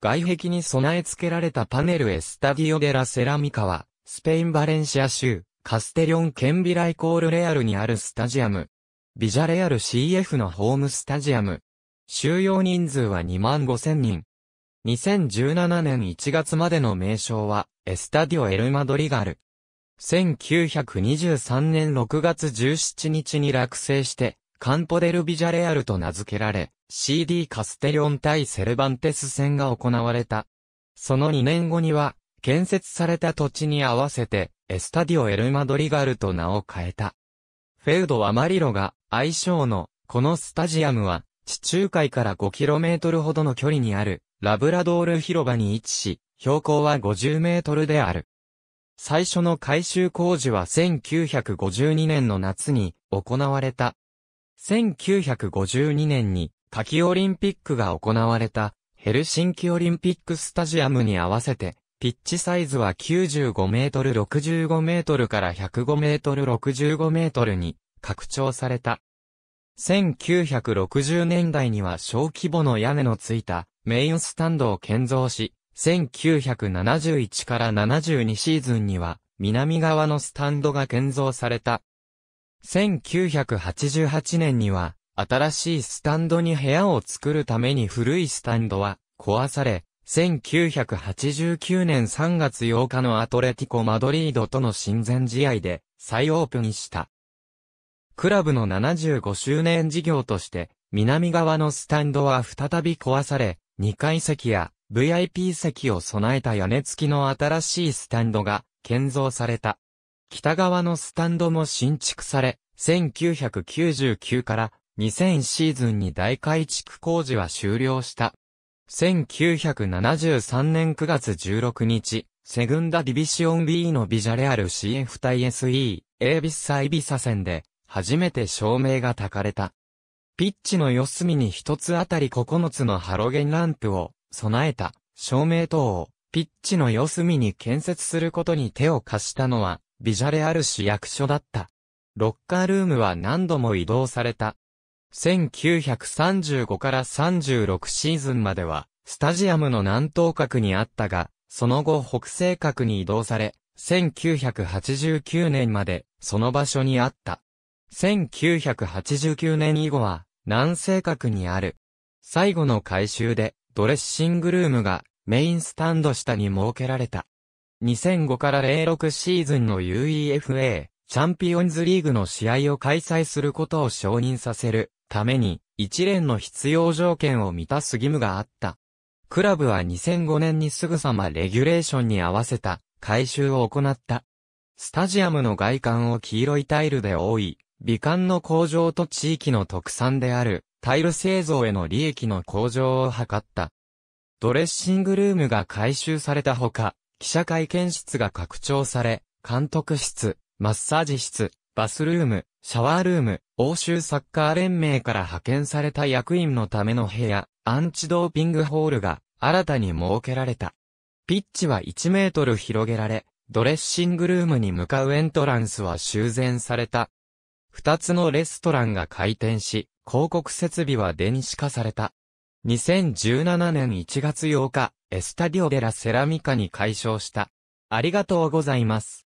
外壁に備え付けられたパネルエスタディオデラセラミカは、スペイン・バレンシア州、カステリョン・ケンビラ=レアルにあるスタジアム。ビジャレアル CF のホームスタジアム。収容人数は25,000人。2017年1月までの名称は、エスタディオ・エル・マドリガル。1923年6月17日に落成して、カンポ・デル・ビジャレアルと名付けられ、CD カステリョン対セルバンテス戦が行われた。その2年後には、建設された土地に合わせて、エスタディオ・エル・マドリガルと名を変えた。フェウド・アマリロが、愛称の、このスタジアムは、地中海から 5km ほどの距離にある、ラブラドール広場に位置し、標高は50メートルである。最初の改修工事は1952年の夏に行われた。1952年に夏季オリンピックが行われたヘルシンキオリンピックスタジアムに合わせてピッチサイズは95メートル65メートルから105メートル65メートルに拡張された。1960年代には小規模の屋根のついたメインスタンドを建造し、1971から72シーズンには南側のスタンドが建造された。1988年には新しいスタンドに部屋を作るために古いスタンドは壊され、1989年3月8日のアトレティコ・マドリードとの親善試合で再オープンした。クラブの75周年事業として南側のスタンドは再び壊され、2階席やVIP 席を備えた屋根付きの新しいスタンドが建造された。北側のスタンドも新築され、1999から2000シーズンに大改築工事は終了した。1973年9月16日、セグンダディビシオン B のビジャレアル CF 対 SE、エービス・アイビサ戦で初めて照明が焚かれた。ピッチの四隅に一つあたり9つのハロゲンランプを備えた照明塔をピッチの四隅に建設することに手を貸したのはビジャレアル市役所だった。ロッカールームは何度も移動された。1935から36シーズンまではスタジアムの南東角にあったが、その後北西角に移動され、1989年までその場所にあった。1989年以後は南西角にある。最後の改修で、ドレッシングルームがメインスタンド下に設けられた。2005から06シーズンの UEFA チャンピオンズリーグの試合を開催することを承認させるために一連の必要条件を満たす義務があった。クラブは2005年にすぐさまレギュレーションに合わせた改修を行った。スタジアムの外観を黄色いタイルで覆い、美観の向上と地域の特産である。タイル製造への利益の向上を図った。ドレッシングルームが改修されたほか、記者会見室が拡張され、監督室、マッサージ室、バスルーム、シャワールーム、欧州サッカー連盟から派遣された役員のための部屋、アンチドーピングホールが新たに設けられた。ピッチは1メートル広げられ、ドレッシングルームに向かうエントランスは修繕された。2つのレストランが開店し、広告設備は電子化された。2017年1月8日、エスタディオ・デラ・セラミカに改称した。ありがとうございます。